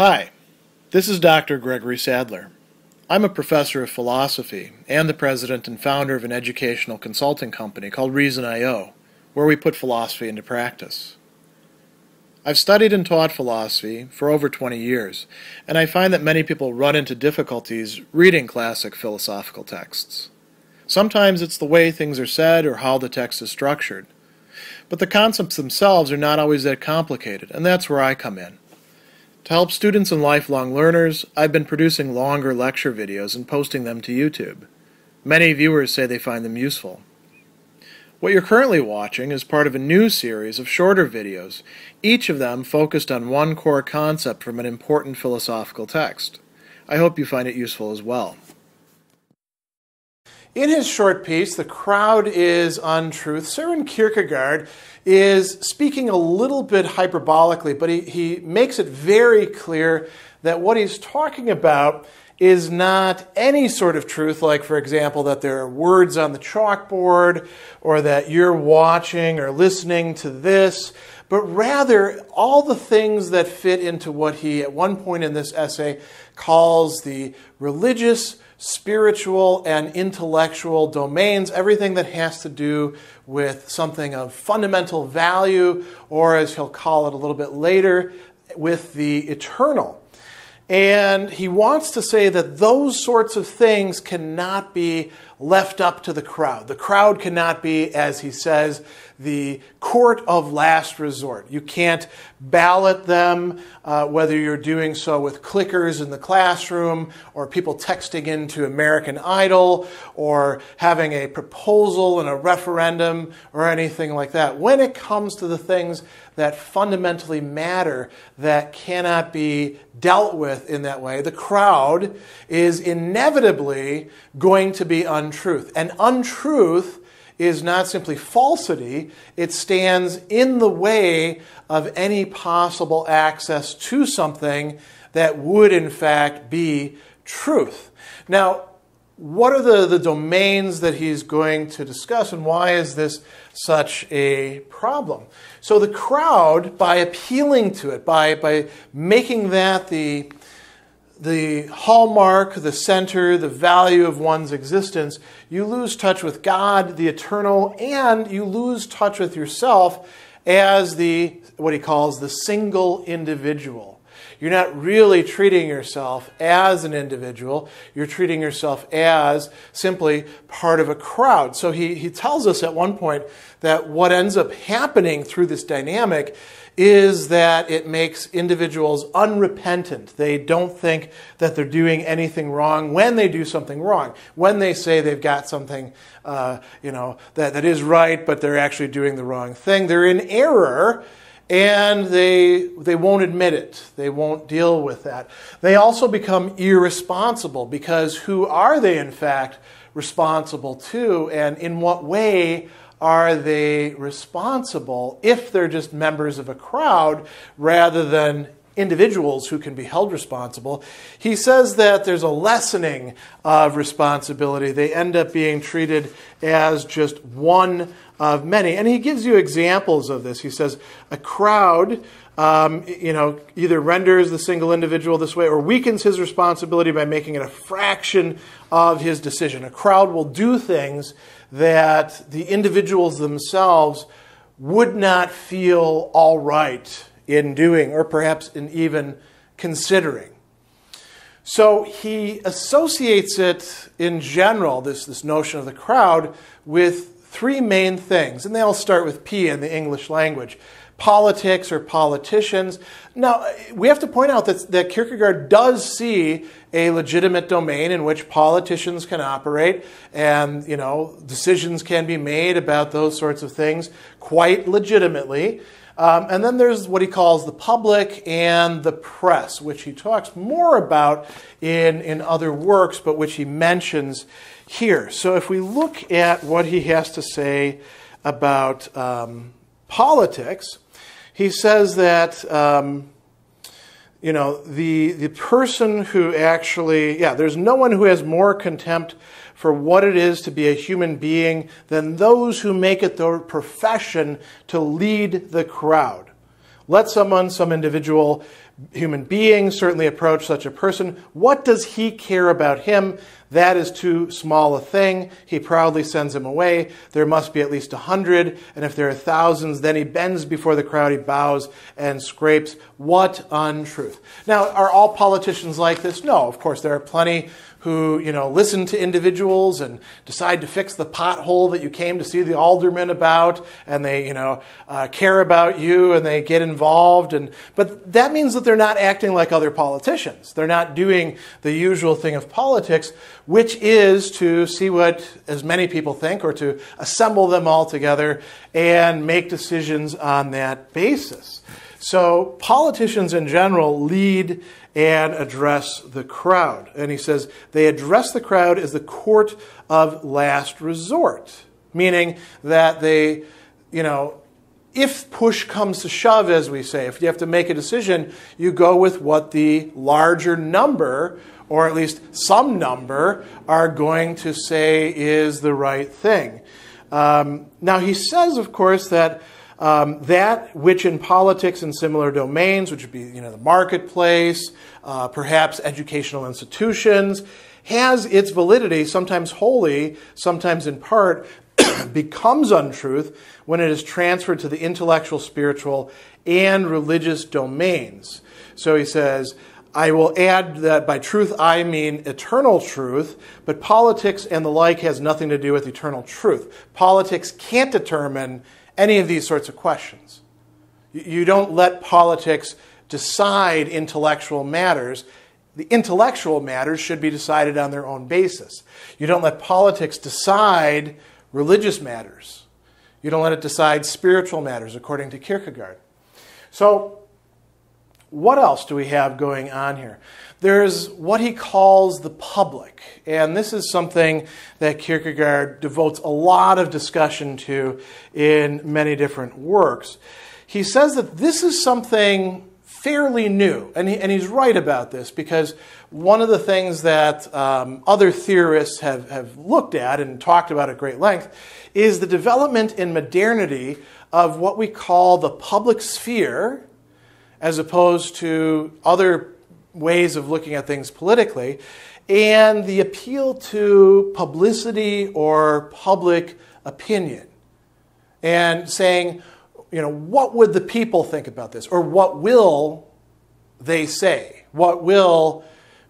Hi, this is Dr. Gregory Sadler. I'm a professor of philosophy and the president and founder of an educational consulting company called Reason.io, where we put philosophy into practice. I've studied and taught philosophy for over 20 years, and I find that many people run into difficulties reading classic philosophical texts. Sometimes it's the way things are said or how the text is structured, but the concepts themselves are not always that complicated, and that's where I come in. To help students and lifelong learners, I've been producing longer lecture videos and posting them to YouTube. Many viewers say they find them useful. What you're currently watching is part of a new series of shorter videos, each of them focused on one core concept from an important philosophical text. I hope you find it useful as well. In his short piece, The Crowd Is Untruth, Søren Kierkegaard is speaking a little bit hyperbolically, but he makes it very clear that what he's talking about is not any sort of truth, like, for example, that there are words on the chalkboard or that you're watching or listening to this, but rather all the things that fit into what he, at one point in this essay, calls the religious, spiritual, and intellectual domains, everything that has to do with something of fundamental value, or as he'll call it a little bit later, with the eternal. And he wants to say that those sorts of things cannot be left up to the crowd. The crowd cannot be, as he says, the court of last resort. You can't ballot them, whether you're doing so with clickers in the classroom or people texting into American Idol or having a proposal and a referendum or anything like that. When it comes to the things that fundamentally matter that cannot be dealt with in that way, the crowd is inevitably going to be untruth. And untruth is not simply falsity, it stands in the way of any possible access to something that would in fact be truth. Now, what are the domains that he's going to discuss, and why is this such a problem? So the crowd, by appealing to it, by making that the hallmark, the center, the value of one's existence, you lose touch with God, the eternal, and you lose touch with yourself as what he calls the single individual. You're not really treating yourself as an individual. You're treating yourself as simply part of a crowd. So he tells us at one point that what ends up happening through this dynamic is that it makes individuals unrepentant. They don't think that they're doing anything wrong when they do something wrong. When they say they've got something that is right, but they're actually doing the wrong thing, they're in error. And they won't admit it. They won't deal with that. They also become irresponsible, because who are they in fact responsible to, and in what way are they responsible if they're just members of a crowd rather than individuals who can be held responsible? He says that there's a lessening of responsibility. They end up being treated as just one of many. And he gives you examples of this. He says a crowd either renders the single individual this way or weakens his responsibility by making it a fraction of his decision. A crowd will do things that the individuals themselves would not feel all right in doing, or perhaps in even considering. So he associates it in general, this notion of the crowd, with three main things, and they all start with P in the English language: politics or politicians. Now, we have to point out that Kierkegaard does see a legitimate domain in which politicians can operate, and decisions can be made about those sorts of things quite legitimately. And then there's what he calls the public and the press, which he talks more about in other works, but which he mentions here. So if we look at what he has to say about politics, he says that the person who actually, there's no one who has more contempt for what it is to be a human being than those who make it their profession to lead the crowd. Let some individual human beings certainly approach such a person. What does he care about him? That is too small a thing. He proudly sends him away. There must be at least 100, and if there are thousands, then he bends before the crowd, he bows and scrapes. What untruth. Now, are all politicians like this? No, of course, there are plenty who, listen to individuals and decide to fix the pothole that you came to see the alderman about, and they, care about you and they get involved. But that means that they're not acting like other politicians. They're not doing the usual thing of politics, which is to see what as many people think or to assemble them all together and make decisions on that basis. So politicians in general lead and address the crowd. And he says they address the crowd as the court of last resort, meaning that they, if push comes to shove, as we say, if you have to make a decision, you go with what the larger number, or at least some number, are going to say is the right thing. Now, he says, of course, that that which in politics and similar domains, which would be the marketplace, perhaps educational institutions, has its validity, sometimes wholly, sometimes in part, becomes untruth when it is transferred to the intellectual, spiritual, and religious domains. So he says, I will add that by truth I mean eternal truth, but politics and the like has nothing to do with eternal truth. Politics can't determine any of these sorts of questions. You don't let politics decide intellectual matters. The intellectual matters should be decided on their own basis. You don't let politics decide religious matters. You don't let it decide spiritual matters, according to Kierkegaard. So, what else do we have going on here? There's what he calls the public, and this is something that Kierkegaard devotes a lot of discussion to in many different works. He says that this is something fairly new, and he's right about this, because one of the things that other theorists have looked at and talked about at great length is the development in modernity of what we call the public sphere, as opposed to other ways of looking at things politically, and the appeal to publicity or public opinion, and saying, what would the people think about this? Or what will they say? What will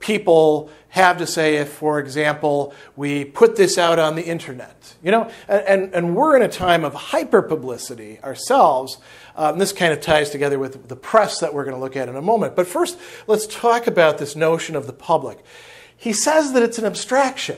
people have to say if, for example, we put this out on the internet? And we're in a time of hyper-publicity ourselves. This kind of ties together with the press that we're going to look at in a moment. But first, let's talk about this notion of the public. He says that it's an abstraction.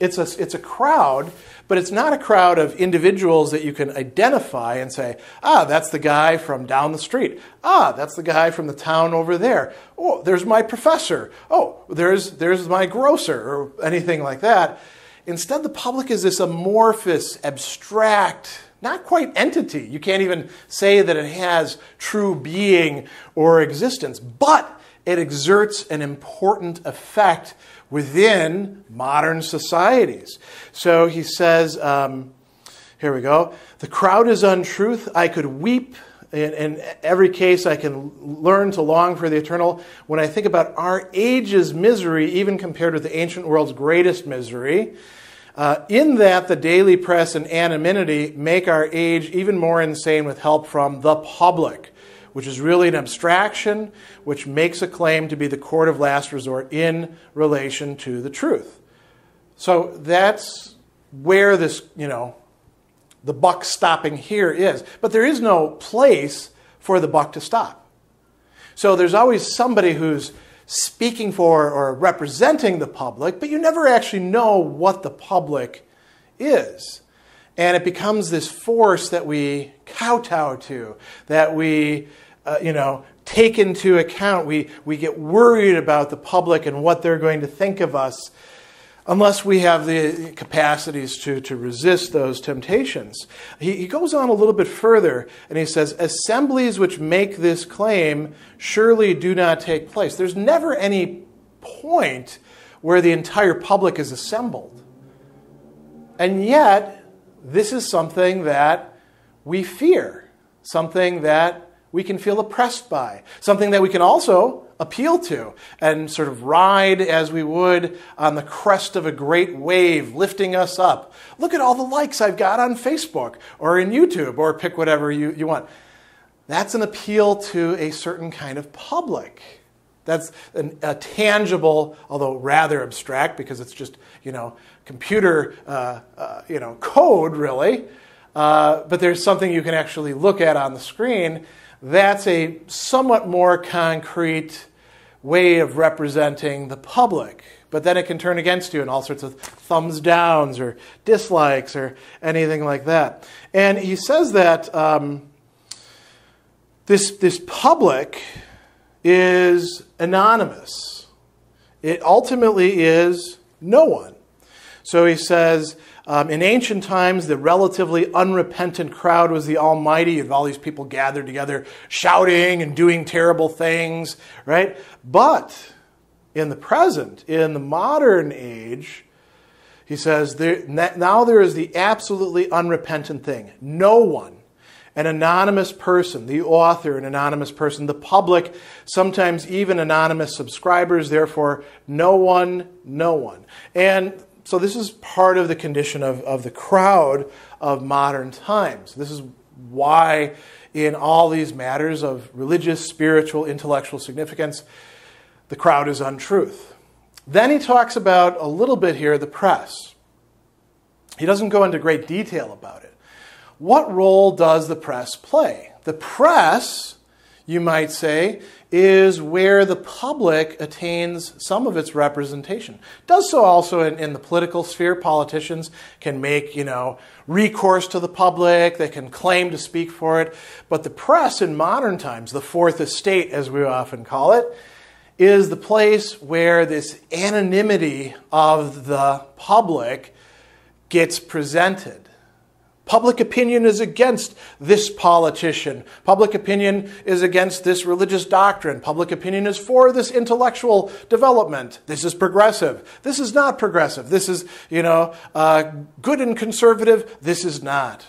It's a crowd, but it's not a crowd of individuals that you can identify and say, ah, that's the guy from down the street. Ah, that's the guy from the town over there. Oh, there's my professor. Oh, there's my grocer, or anything like that. Instead, the public is this amorphous, abstract, not quite entity. You can't even say that it has true being or existence, but it exerts an important effect within modern societies. So he says, here we go, the crowd is untruth. I could weep. In every case, I can learn to long for the eternal. When I think about our age's misery, even compared with the ancient world's greatest misery, in that the daily press and anonymity make our age even more insane with help from the public, which is really an abstraction, which makes a claim to be the court of last resort in relation to the truth. So that's where this, the buck stopping here is. But there is no place for the buck to stop. So there's always somebody who's speaking for or representing the public, but you never actually know what the public is. And it becomes this force that we kowtow to, that we take into account. We get worried about the public and what they're going to think of us, unless we have the capacities to resist those temptations. He goes on a little bit further, and he says, assemblies which make this claim surely do not take place. There's never any point where the entire public is assembled. And yet, this is something that we fear, something that we can feel oppressed by, something that we can also appeal to and sort of ride as we would on the crest of a great wave lifting us up. Look at all the likes I've got on Facebook or in YouTube, or pick whatever you want. That's an appeal to a certain kind of public. That's a tangible, although rather abstract, because it's just, computer, code, really. But there's something you can actually look at on the screen. That's a somewhat more concrete way of representing the public. But then it can turn against you in all sorts of thumbs downs or dislikes or anything like that. And he says that this public is anonymous. It ultimately is no one. So he says, in ancient times, the relatively unrepentant crowd was the almighty. You have all these people gathered together, shouting and doing terrible things, right? But in the present, in the modern age, he says, now there is the absolutely unrepentant thing, no one. An anonymous person, the author, an anonymous person, the public, sometimes even anonymous subscribers, therefore no one, no one. And so this is part of the condition of the crowd of modern times. This is why in all these matters of religious, spiritual, intellectual significance, the crowd is untruth. Then he talks about a little bit here the press. He doesn't go into great detail about it. What role does the press play? The press, you might say, is where the public attains some of its representation. Does so also in the political sphere. Politicians can make, recourse to the public. They can claim to speak for it. But the press in modern times, the fourth estate, as we often call it, is the place where this anonymity of the public gets presented. Public opinion is against this politician. Public opinion is against this religious doctrine. Public opinion is for this intellectual development. This is progressive. This is not progressive. This is, good and conservative. This is not.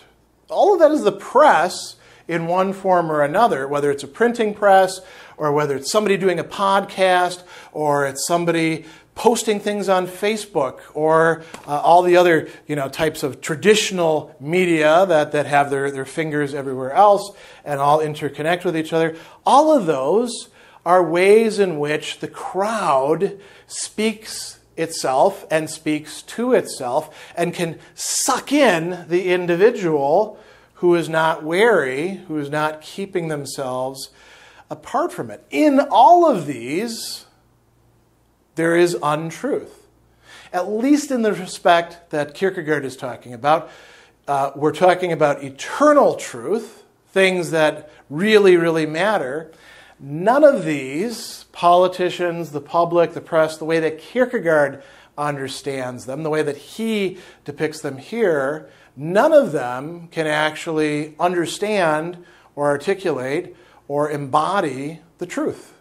All of that is the press in one form or another, whether it's a printing press or whether it's somebody doing a podcast or it's somebody posting things on Facebook or all the other types of traditional media that have their fingers everywhere else and all interconnect with each other. All of those are ways in which the crowd speaks itself and speaks to itself and can suck in the individual who is not wary, who is not keeping themselves apart from it. In all of these, there is untruth, at least in the respect that Kierkegaard is talking about. We're talking about eternal truth, things that really, really matter. None of these, politicians, the public, the press, the way that Kierkegaard understands them, the way that he depicts them here, none of them can actually understand or articulate or embody the truth.